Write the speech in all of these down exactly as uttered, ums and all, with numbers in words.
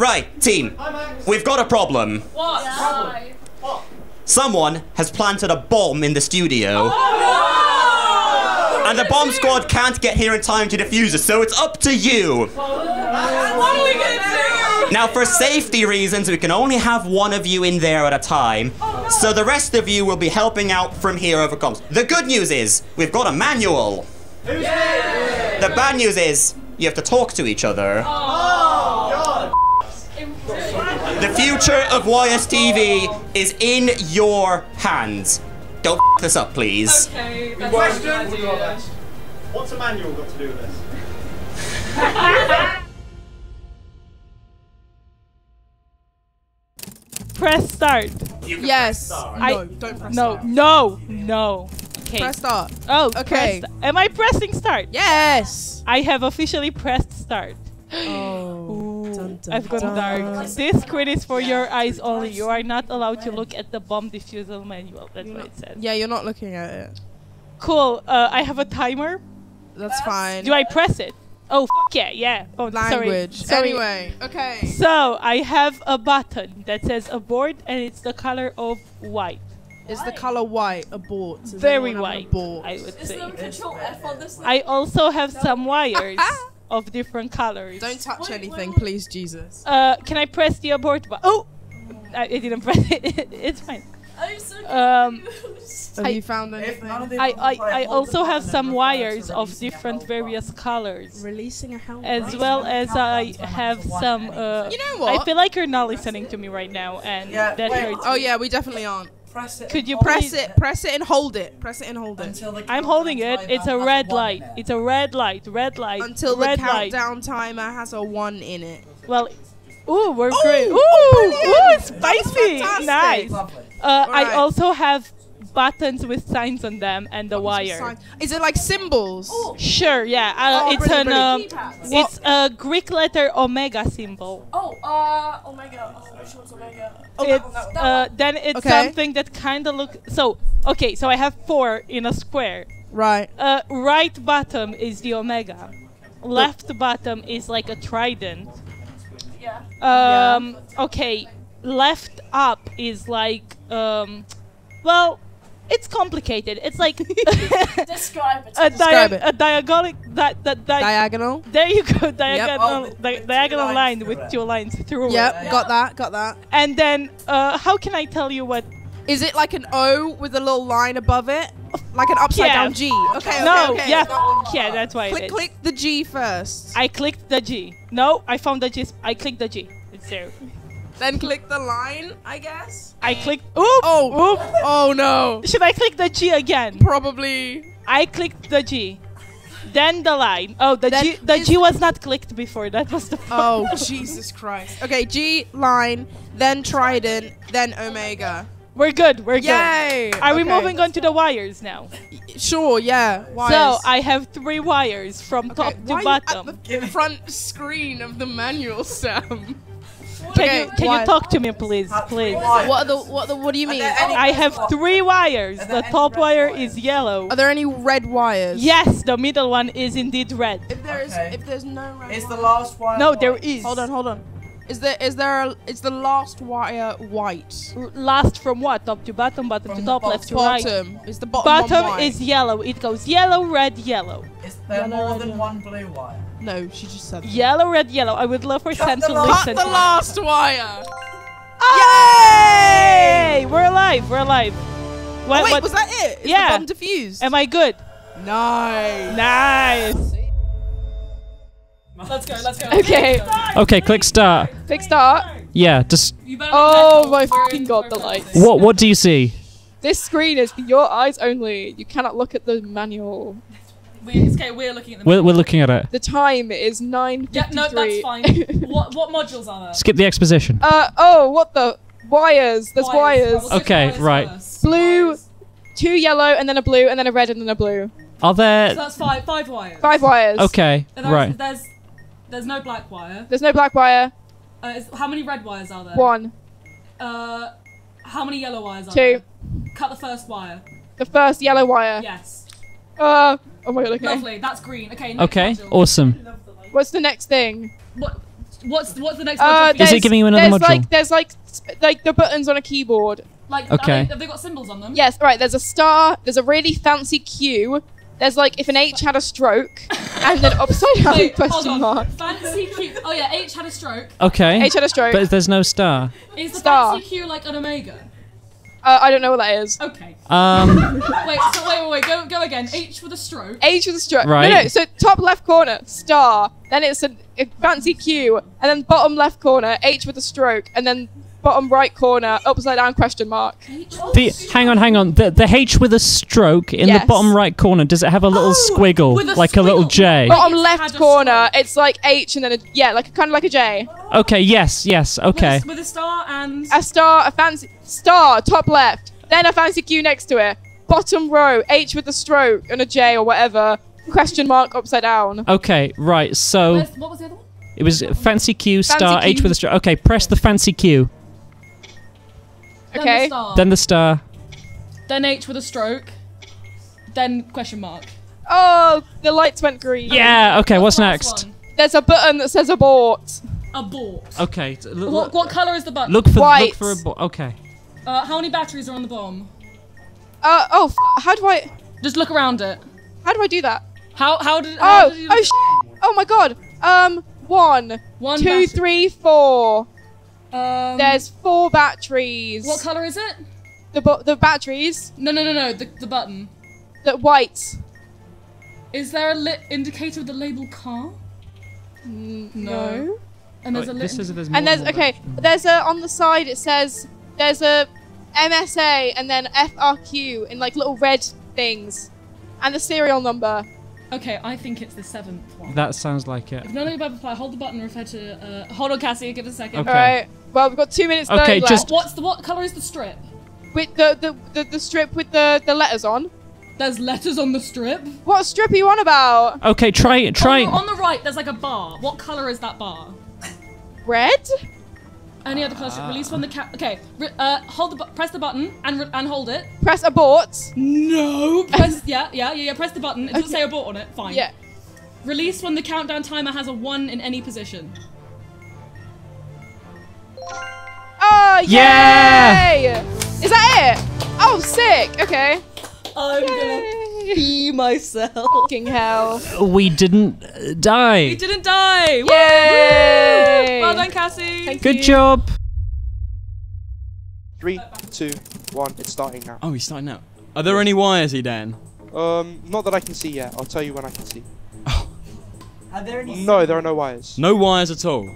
Right, team. Hi, Max. We've got a problem. What? Yeah. Problem? What? Someone has planted a bomb in the studio. Oh, no! And the bomb squad can't get here in time to defuse it, so it's up to you. What are we gonna do? Now, for safety reasons, we can only have one of you in there at a time. Oh, no. So the rest of you will be helping out from here over comms. The good news is we've got a manual. Who's yeah. The bad news is you have to talk to each other. Oh, God. The future of Y S T V is in your hands. Don't f this up, please. Okay, that's question. We'll do our best. What's a manual got to do with this? Press start. You can yes. Press start. I, no, don't press no, start. No, no, no. Okay. Press start. Oh, okay. Press, am I pressing start? Yes. I have officially pressed start. Oh. Ooh, dun, dun, I've gone dun. dark. This quiz is for your eyes only. You are not allowed to look at the bomb defusal manual. That's you're what it says. Yeah, you're not looking at it. Cool. Uh, I have a timer. That's fine. Do I press it? Oh, f yeah, yeah. Oh, language. Sorry. Anyway, okay. So I have a button that says abort, and it's the color of white. Is white. The color white abort? Is Very white. Abort? I would Is say. There a control F on this? I also have no. some wires of different colors. Don't touch wait, anything, wait, wait. please, Jesus. Uh, can I press the abort button? Oh, I, I didn't press it. It's fine. I'm so um, confused. Have I, you found anything? I I, I also have some wires of different various colors. Releasing a helmet. As well as I have some. Uh, you know what? I feel like you're not listening to me right now, and yeah, that wait, hurts. Oh yeah, we definitely aren't. Press it. Could you press it? Press it and hold it. Press it and hold it. I'm holding it. It's a red light. It's a red light. Red light. Until the countdown timer has a one in it. Well, ooh, we're great. Ooh, ooh, spicy. Nice. Uh, I also have buttons with signs on them and the wire. Is it like symbols? Sure. Yeah. Uh, it's an. Um, it's a Greek letter omega symbol. Oh, uh, omega. Which one's omega? It's, uh, then it's okay. something that kind of look so okay so I have four in a square, right? Uh, right bottom is the omega, left bottom is like a trident. Yeah. Um, okay, left up is like um, well, it's complicated. It's like describe it. A, describe dia it. a diagonal di di di diagonal. There you go. Diagonal yep. oh, di diagonal line with it. two lines through. Yep, it. got that. Got that. And then, uh, how can I tell you what? Is it like an O with a little line above it, like an upside yeah. down G? Okay. okay no. Okay. Yeah. No. Yeah. That's why. Click. It is. Click the G first. I clicked the G. No, I found the G. I clicked the G. It's there. Then click the line, I guess. I clicked. Oop! Oh! Oop. Oh no! Should I click the G again? Probably. I clicked the G, then the line. Oh, the then G. The G was not clicked before. That was the problem. Oh Jesus Christ! Okay, G line, then trident, then omega. We're good. We're Yay. good. Are okay. we moving on to the wires now? Sure. Yeah. Wires. So I have three wires from okay. top Why to bottom. At the front screen of the manual, Sam. Can okay, you can wires. you talk to me, please, please? What are the what the what do you mean? I have three wires. The top wire wires? is yellow. Are there any red wires? Yes, the middle one is indeed red. If there okay. is, if there's no red. Is the last wire? No, white? there is. Hold on, hold on. Is there is there a, is the last wire white? Last from what? Top to bottom, bottom from to top, left to right. Bottom is the bottom. Bottom one is yellow. It goes yellow, red, yellow. Is there yellow, more than yellow. one blue wire? No, she just said yellow, that. red, yellow. I would love for Sam to listen. Cut the last wire! Yay! We're alive. We're alive. What, oh wait, what? was that it? Is yeah. the bomb diffused? Am I good? Nice. Nice. Let's go. Let's go. Okay. Let's start, okay. Click start. Click start. Yeah. Just. Oh my fucking god! The lights. What? What do you see? This screen is for your eyes only. You cannot look at the manual. We're, okay, we're looking at the we're, we're looking at it. The time is nine fifty-three. Yeah, no, that's fine. what, what modules are there? Skip the exposition. Uh, oh, what the? Wires. There's wires. wires. Well, okay, wires right. First. Blue, wires. two yellow, and then a blue, and then a red, and then a blue. Are there... So that's five, five wires. Five wires. Okay, and right. There's, there's no black wire. There's no black wire. Uh, is, how many red wires are there? One. Uh, how many yellow wires are Two. there? Two. Cut the first wire. The first yellow wire. Yes. Uh... Oh my god, okay. Lovely, that's green. Okay, next Okay, module. awesome. What's the next thing? What? What's what's the next uh, module? Is it giving you another there's module? Like, there's like like the buttons on a keyboard. Like okay. They, have they got symbols on them? Yes. All right. There's a star. There's a really fancy Q. There's like if an H had a stroke and an upside down Wait, question mark. Fancy Q. Oh yeah, H had a stroke. Okay. H had a stroke. But there's no star. Is the star. Fancy Q like an omega? Uh, I don't know what that is. Okay. Um. wait, so wait, wait, wait, go, go again. H with a stroke. H with a stroke. Right. No, no, so top left corner, star. Then it's a, a fancy Q. And then bottom left corner, H with a stroke. And then bottom right corner, upside down question mark. The, hang on, hang on. The, the H with a stroke in yes. the bottom right corner, does it have a little oh, squiggle? A like squiggle. a little J? Bottom left corner, it's like H and then a, yeah, like kind of like a J. Okay, yes, yes, okay. With a, with a star and... A star, a fancy... Star, top left, then a fancy Q next to it. Bottom row, H with a stroke and a J or whatever. Question mark upside down. Okay, right, so... Where's, what was the other one? It was fancy Q, fancy star, Q. H with a stroke. Okay, press the fancy Q. Okay. Then the, then the star. Then H with a stroke. Then question mark. Oh, the lights went green. Yeah, okay, what's, what's next? One? There's a button that says abort. Abort. Okay. What, what colour is the button? Look for, look for abort, okay. Uh, how many batteries are on the bomb? Uh, oh, f how do I... Just look around it. How do I do that? How, how did... How oh, did you oh, sh oh my God. Um, one, one two, battery. three, four. Um, There's four batteries. What color is it? The bo the batteries. No, no, no, no, the, the button. The white. Is there a lit indicator with the label car? Mm, no. no. And there's oh, a lit is, there's And there's, okay, that. there's a, on the side it says, there's a M S A and then F R Q in like little red things. And the serial number. Okay, I think it's the seventh one. That sounds like it. If none of you apply, hold the button, refer to, uh, hold on Cassie, give it a second. Okay. All right, well, we've got two minutes okay, left. Just What's the, what color is the strip? With the, the, the, the strip with the, the letters on. There's letters on the strip? What strip are you on about? Okay, try it, try it. On, on the right, there's like a bar. What color is that bar? Red? Any other close uh, release one the cap. Okay, uh, hold the bu press the button and and hold it. Press abort. No. Press yeah yeah yeah yeah. Press the button. It doesn't okay. say abort on it. Fine. Yeah. Release when the countdown timer has a one in any position. Oh yeah! Yay! Is that it? Oh sick. Okay. I'm yay. gonna. myself. Fucking hell. We didn't die. We didn't die. Yay! Woo! Well done, Cassie. Thank Good you. job. Three, two, one. It's starting now. Oh, he's starting now. Are there any wires, he Dan? Um, not that I can see yet. I'll tell you when I can see. Oh. Are there any? No, there are no wires. No wires at all.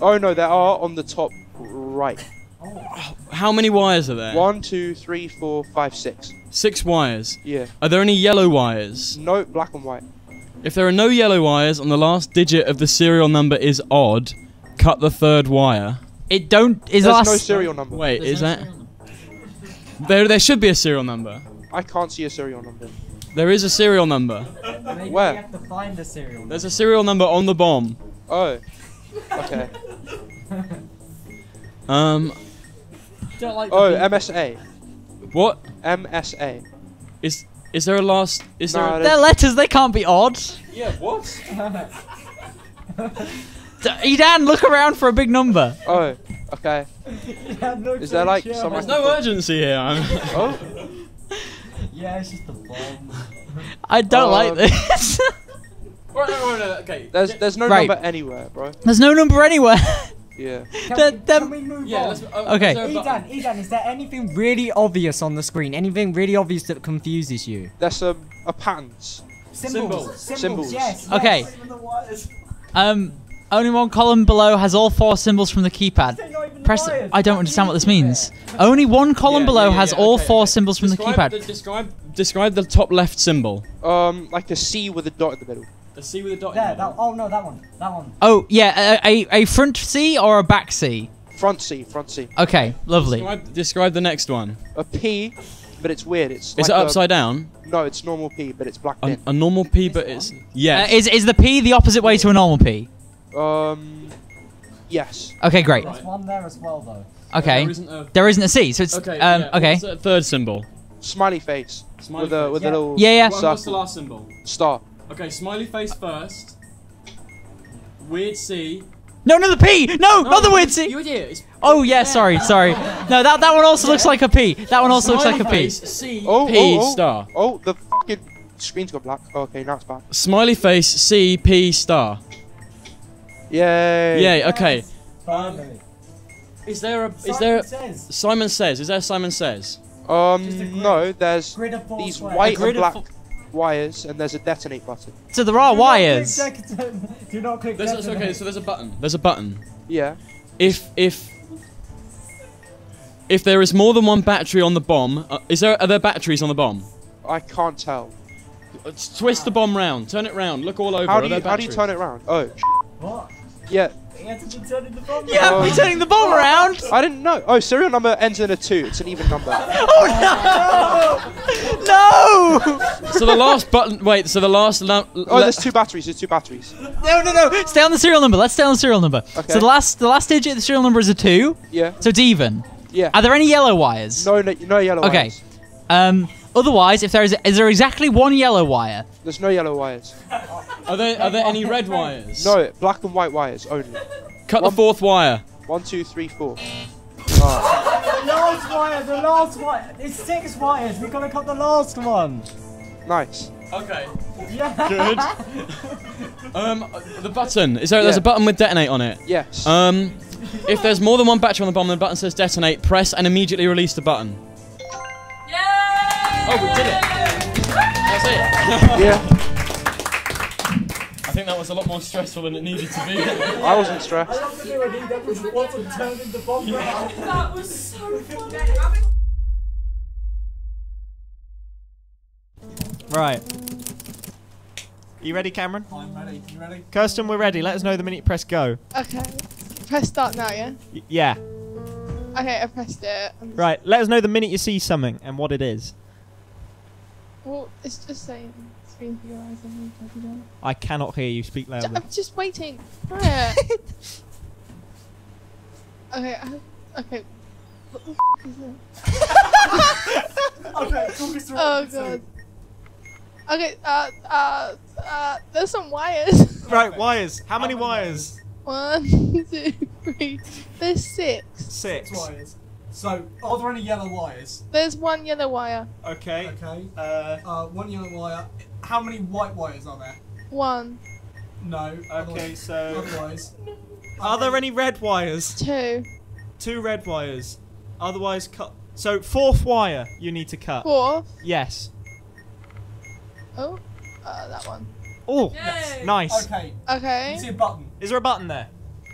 Oh no, there are on the top right. Oh. How many wires are there? One, two, three, four, five, six. Six wires? Yeah. Are there any yellow wires? No, black and white. If there are no yellow wires and the last digit of the serial number is odd, cut the third wire. It don't... Is There's last... no serial number. Wait, There's is no that... there, there should be a serial number. I can't see a serial number. There is a serial number. Maybe Where? We have to find the serial number. There's a serial number on the bomb. Oh. Okay. um... Don't like oh, M S A. What? M S A. Is is there a last? Is no, there? A, they're letters. They can't be odd. Yeah. What? Edan, look around for a big number. Oh. Okay. Yeah, no is there like some? There's no urgency here. oh. Yeah, it's just a bomb. I don't um, like this. right, no, no, no, okay. There's there's no right. number anywhere, bro. There's no number anywhere. Yeah. Can, the, the, can we move yeah, on? Let's, oh, okay. Edan, Edan, is there anything really obvious on the screen? Anything really obvious that confuses you? There's a, a patterns. Symbols. Symbols. Symbols. Yes, yes. Okay. Um, only one column below has all four symbols from the keypad. Press. The I don't understand what this means. Only one column yeah, below yeah, yeah, has yeah, all okay, four okay. symbols from describe the keypad. The, describe, describe the top left symbol. Um, like a C with a dot in the middle. A C with a dot there, in that, Oh, no, that one. That one. Oh, yeah. A, a, a front C or a back C? Front C. Front C. Okay, lovely. Describe, describe the next one. A P, but it's weird. It's Is like it upside a, down? No, it's normal P, but it's blacked in. A normal P, but it's... Yes. Uh, is, is the P the opposite way to a normal P? Um, yes. Okay, great. There's one there as well, though. Okay. There isn't a, there isn't a C, so it's... Okay. Um, yeah. okay. What's the third symbol? Smiley face. Smiley with face. A, with yeah. a little... Yeah, yeah. Well, what's the last symbol? Star. Okay, smiley face first, weird C, No, another P! No, no, not the weird C! You idiot! Oh yeah, sorry, sorry. No, that that one also yeah. looks like a P. That one also Smiley looks like a P. C oh, P oh, oh. star. Oh, the fucking screen's got black. Oh, okay, now it's back. Smiley face C P star. Yay! Yay. Okay. Finally. Is there a? Simon is there? A, says. Simon says. Is there? A Simon says. Um. No. There's these white and black wires, and there's a detonate button. So there are Do wires. Not click Do not click detonate. Okay. So there's a button. There's a button. Yeah. If if if there is more than one battery on the bomb, uh, is there? Are there batteries on the bomb? I can't tell. Let's twist the bomb round. Turn it round. Look all over. How do you, how do you turn it round? Oh. What? Yeah. You have to be turning the bomb yeah, around. turning the bomb around. I didn't know. Oh, serial number ends in a two. It's an even number. Oh no! No! So the last button. Wait. So the last. Oh, there's two batteries. There's two batteries. No, no, no. Stay on the serial number. Let's stay on the serial number. Okay. So the last, the last digit of the serial number is a two. Yeah. So it's even. Yeah. Are there any yellow wires? No, no, no yellow okay. wires. Okay. Um. Otherwise, if there is, is there exactly one yellow wire? There's no yellow wires. Are there, are there any red wires? No, black and white wires only. Cut one, the fourth wire. One, two, three, four. Oh. The last wire, the last wire. There's six wires. We've got to cut the last one. Nice. Okay. Yeah. Good. um, the button. Is there? Yeah. There's a button with detonate on it. Yes. Um, if there's more than one battery on the bomb, the button says detonate. Press and immediately release the button. Oh, we did it! That's it! Yeah. I think that was a lot more stressful than it needed to be. I wasn't stressed. I love to do it. That was what turned into bomb round. That was so funny. Right. You ready, Cameron? I'm ready. You ready? Kirsten, we're ready. Let us know the minute you press go. Okay. Press start now, yeah? Y yeah. Okay, I pressed it. Right. Let us know the minute you see something and what it is. Well, it's just saying screen for your eyes and you don't. I cannot hear you. Speak louder. I'm just waiting for it. Okay, I, okay. What the f is it? Okay, talk us through. Oh god. Two. Okay, uh, uh, uh, there's some wires. Right, wires. How many wires? One, two, three. There's six. Six. Six wires. So, are there any yellow wires? There's one yellow wire. Okay. Okay. Uh, uh, one yellow wire. How many white wires are there? One. No. Okay, so... Red wires. No. Are there any red wires? Two. Two red wires. Otherwise cut... So, fourth wire you need to cut. Fourth? Yes. Oh. Uh, that one. Oh, yes. Nice. Okay. Okay. You see a button. Is there a button there?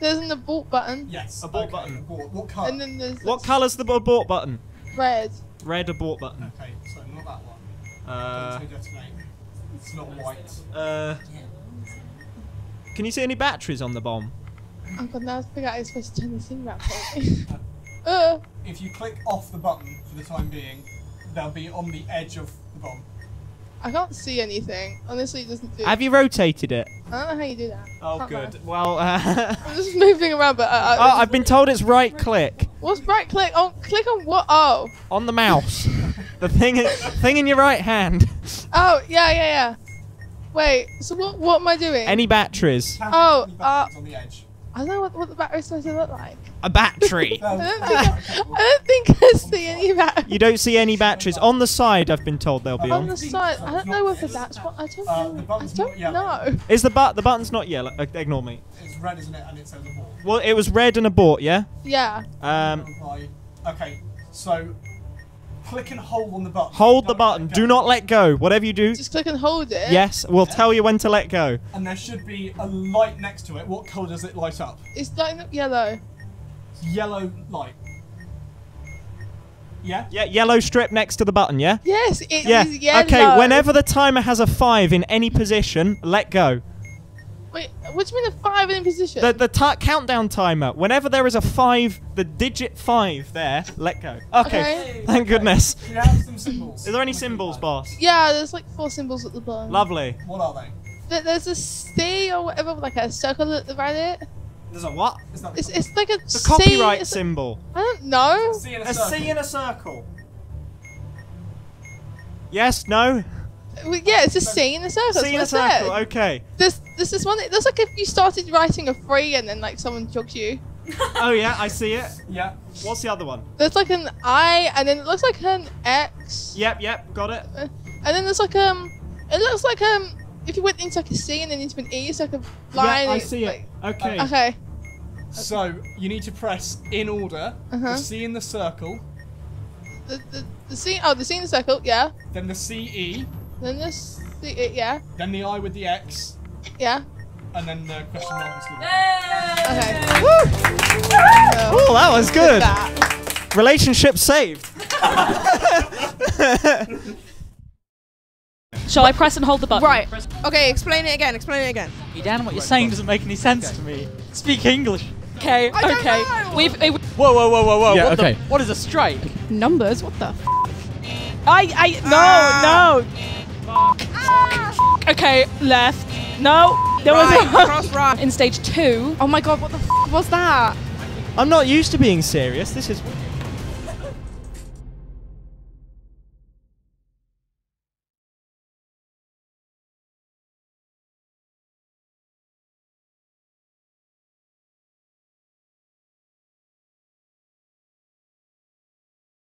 There's an abort button. Yes, abort okay. button. Abort. What colour? And then there's what colour's the abort button? Red. Red abort button. Okay, so not that one. Uh, Don't take that name. It's not white. Uh, can you see any batteries on the bomb? Oh god, now I forgot how you're supposed to turn this thing around for me. uh. If you click off the button for the time being, they'll be on the edge of the bomb. I can't see anything. Honestly, it doesn't do it. Have you rotated it? I don't know how you do that. Oh, can't good. Know. Well, uh... I'm just moving around, but... Uh, oh, I've been told it's right-click. What's right-click? Oh, click on what? Oh. On the mouse. The thing thing in your right hand. Oh, yeah, yeah, yeah. Wait, so what What am I doing? Any batteries. Oh, any batteries uh... on the edge. I don't know what, what the battery's supposed to look like. A battery. I, don't I, I don't think I see any batteries. You don't see any batteries. On the side, I've been told they'll be on. On the side. I don't know whether that's what. I don't uh, know. I don't know. Is the but the button's not yellow? Uh, ignore me. It's red, isn't it? And it says abort. Well, it was red and abort, yeah? Yeah. Um. Okay, so click and hold on the button. Hold the button. Do not let go. Whatever you do. Just click and hold it. Yes, we'll yeah. tell you when to let go. And there should be a light next to it. What colour does it light up? It's lighting up yellow. Yellow light. Yeah? Yeah, yellow strip next to the button, yeah? Yes, it yeah. is yellow. Okay, whenever the timer has a five in any position, let go. Wait, what do you mean a five in any position? The, the t countdown timer. Whenever there is a five, the digit five there, let go. Okay, okay. Thank goodness. Okay. Can I have some symbols? Is there any symbols, boss? Yeah, there's like four symbols at the bottom. Lovely. What are they? There, there's a C or whatever, like a circle at the right it. There's a what? It's, it's, it's like a the C, copyright symbol. A, I don't know. C in a, a C in a circle. Yes, no? Well, yeah, it's a C in a circle. C in a circle, okay. There's There's this one, it looks like if you started writing a three and then like someone chugged you. Oh yeah, I see it. Yeah. What's the other one? There's like an I and then it looks like an X. Yep, yep, got it. And then there's like um, it looks like um, if you went into like a C and then into an E, it's like a line. Yeah, I see it. Like, okay. Uh, okay. So you need to press in order uh-huh. the C in the circle. The, the the C oh the C in the circle yeah. Then the C E. Then the C E yeah. Then the I with the X. Yeah. And then the question mark is good. Okay. Woo! So, oh, that was good. That. Relationship saved. Shall I press and hold the button? Right. Okay. Explain it again. Explain it again. Dan, what you're saying doesn't make any sense okay. to me. Speak English. Okay. I don't okay. Know. We've. Uh, whoa! Whoa! Whoa! Whoa! Whoa! Yeah, what, okay. the, what is a strike? Numbers. What the? F I. I. No. Ah. No. Ah. Okay. Left. No. There right. was a cross right. In stage two. Oh my god! What the f was that? I'm not used to being serious. This is.